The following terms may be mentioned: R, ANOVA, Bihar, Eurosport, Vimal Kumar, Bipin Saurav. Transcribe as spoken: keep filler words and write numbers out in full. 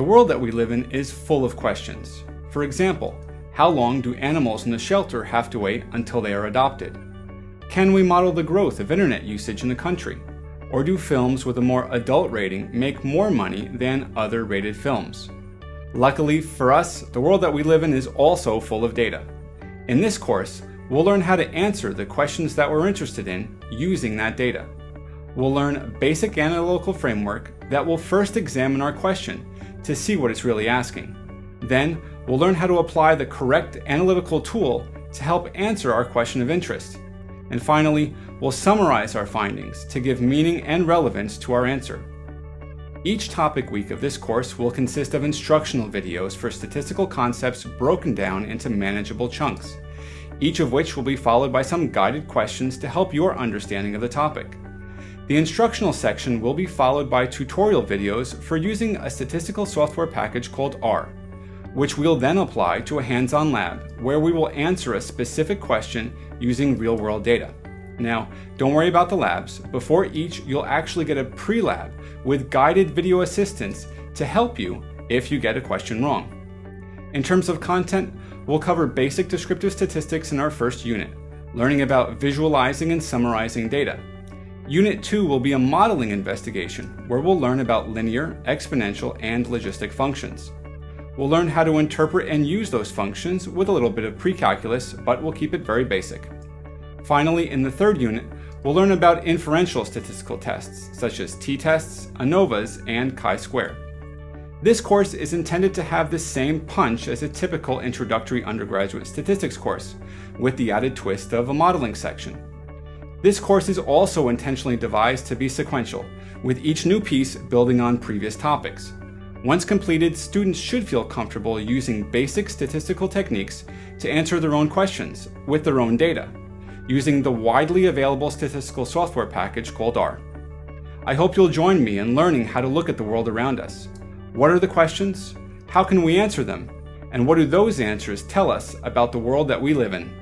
The world that we live in is full of questions. For example, how long do animals in the shelter have to wait until they are adopted? Can we model the growth of internet usage in the country? Or do films with a more adult rating make more money than other rated films? Luckily for us, the world that we live in is also full of data. In this course, we'll learn how to answer the questions that we're interested in using that data. We'll learn a basic analytical framework that will first examine our question to see what it's really asking. Then, we'll learn how to apply the correct analytical tool to help answer our question of interest. And finally, we'll summarize our findings to give meaning and relevance to our answer. Each topic week of this course will consist of instructional videos for statistical concepts broken down into manageable chunks, each of which will be followed by some guided questions to help your understanding of the topic. The instructional section will be followed by tutorial videos for using a statistical software package called R, which we'll then apply to a hands-on lab where we will answer a specific question using real-world data. Now, don't worry about the labs. Before each, you'll actually get a pre-lab with guided video assistance to help you if you get a question wrong. In terms of content, we'll cover basic descriptive statistics in our first unit, learning about visualizing and summarizing data. Unit two will be a modeling investigation where we'll learn about linear, exponential, and logistic functions. We'll learn how to interpret and use those functions with a little bit of pre-calculus, but we'll keep it very basic. Finally, in the third unit, we'll learn about inferential statistical tests, such as t-tests, ANOVAs, and chi-square. This course is intended to have the same punch as a typical introductory undergraduate statistics course, with the added twist of a modeling section. This course is also intentionally devised to be sequential, with each new piece building on previous topics. Once completed, students should feel comfortable using basic statistical techniques to answer their own questions with their own data, using the widely available statistical software package called R. I hope you'll join me in learning how to look at the world around us. What are the questions? How can we answer them? And what do those answers tell us about the world that we live in?